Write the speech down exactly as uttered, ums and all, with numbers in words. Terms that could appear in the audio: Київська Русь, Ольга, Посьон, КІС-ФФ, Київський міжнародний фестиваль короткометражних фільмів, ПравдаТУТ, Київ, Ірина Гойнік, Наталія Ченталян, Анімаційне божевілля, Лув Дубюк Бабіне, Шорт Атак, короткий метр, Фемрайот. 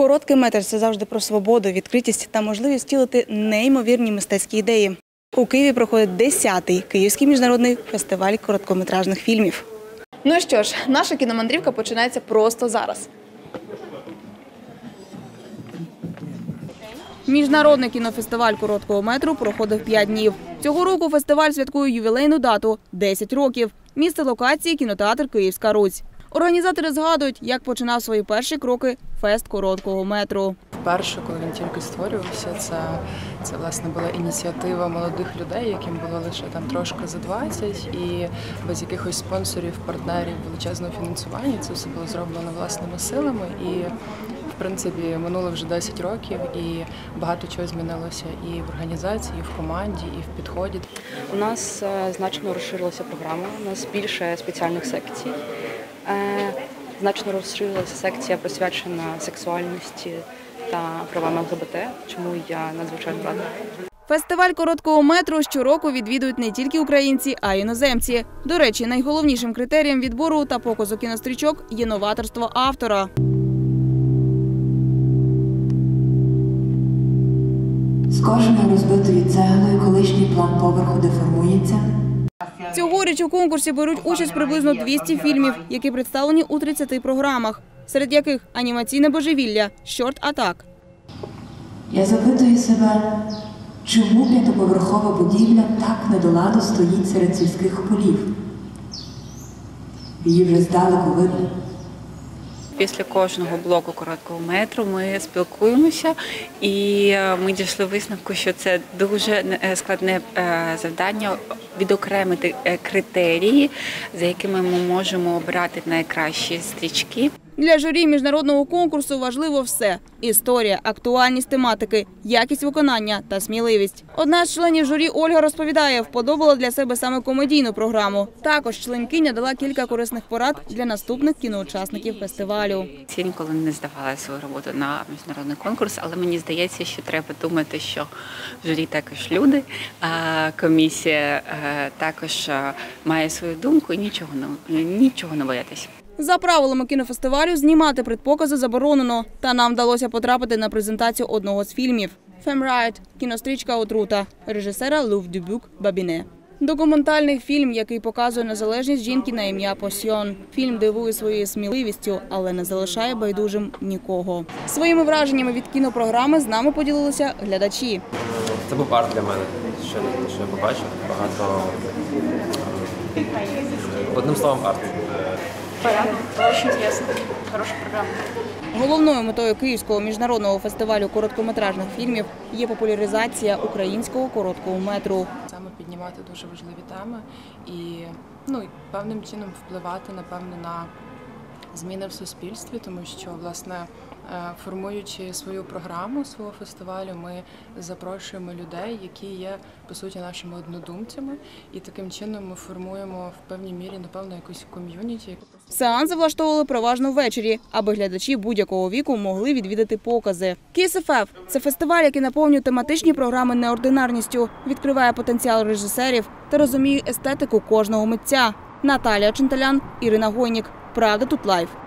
Короткий метр – це завжди про свободу, відкритість та можливість втілити неймовірні мистецькі ідеї. У Києві проходить десятий Київський міжнародний фестиваль короткометражних фільмів. Ну що ж, наша кіномандрівка починається просто зараз. Міжнародний кінофестиваль короткого метру проходив п'ять днів. Цього року фестиваль святкує ювілейну дату – десять років. Місце локації – кінотеатр «Київська Русь». Організатори згадують, як починав свої перші кроки фест короткого метру. Перше, коли він тільки створювався, це, це власне була ініціатива молодих людей, яким було лише там трошки за двадцять, і без якихось спонсорів, партнерів, величезного фінансування. Це все було зроблено власними силами. І в принципі, минуло вже десять років, і багато чого змінилося і в організації, і в команді, і в підході. У нас значно розширилася програма, у нас більше спеціальних секцій. Значно розширилася секція, присвячена сексуальності та правам ЛГБТ, чому я надзвичайно рада. Фестиваль короткого метру щороку відвідують не тільки українці, а й іноземці. До речі, найголовнішим критерієм відбору та показу кінострічок є новаторство автора. З кожною розбитою цеглою колишній план поверху деформується. Цьогоріч у конкурсі беруть участь приблизно двісті фільмів, які представлені у тридцяти програмах, серед яких «Анімаційне божевілля», «Шорт Атак». Я запитую себе, чому п'ятоповерхова будівля так недоладно стоїть серед сільських полів? Її вже здалеку видно. Після кожного блоку короткого метру ми спілкуємося, і ми дійшли висновку, що це дуже складне завдання відокремити критерії, за якими ми можемо обрати найкращі стрічки. Для журі міжнародного конкурсу важливо все – історія, актуальність тематики, якість виконання та сміливість. Одна з членів журі Ольга розповідає, вподобала для себе саме комедійну програму. Також членкиня дала кілька корисних порад для наступних кіноучасників фестивалю. Я ніколи не здавала свою роботу на міжнародний конкурс, але мені здається, що треба думати, що журі також люди, а комісія також має свою думку і нічого не, нічого не боятися. За правилами кінофестивалю знімати предпокази заборонено, та нам вдалося потрапити на презентацію одного з фільмів «Фемрайот. Кінострічка отрута» режисера Лув Дубюк Бабіне. Документальний фільм, який показує незалежність жінки на ім'я Посьон. Фільм дивує своєю сміливістю, але не залишає байдужим нікого. Своїми враженнями від кінопрограми з нами поділилися глядачі. Це був арт для мене, що, що я побачив. Багато... Одним словом, арт. Понятно, очень интересно, хороша програма. Головною метою Київського міжнародного фестивалю короткометражних фільмів є популяризація українського короткого метру. Саме піднімати дуже важливі теми і ну, певним чином впливати, напевно, на зміни в суспільстві, тому що, власне, формуючи свою програму свого фестивалю, ми запрошуємо людей, які є, по суті, нашими однодумцями. І таким чином ми формуємо в певній мірі, напевно, якусь ком'юніті. Сеанси влаштовували переважно ввечері, аби глядачі будь-якого віку могли відвідати покази. КІС-ФФ – це фестиваль, який наповнює тематичні програми неординарністю, відкриває потенціал режисерів та розуміє естетику кожного митця. Наталія Ченталян, Ірина Гойнік. Правда тут лайв.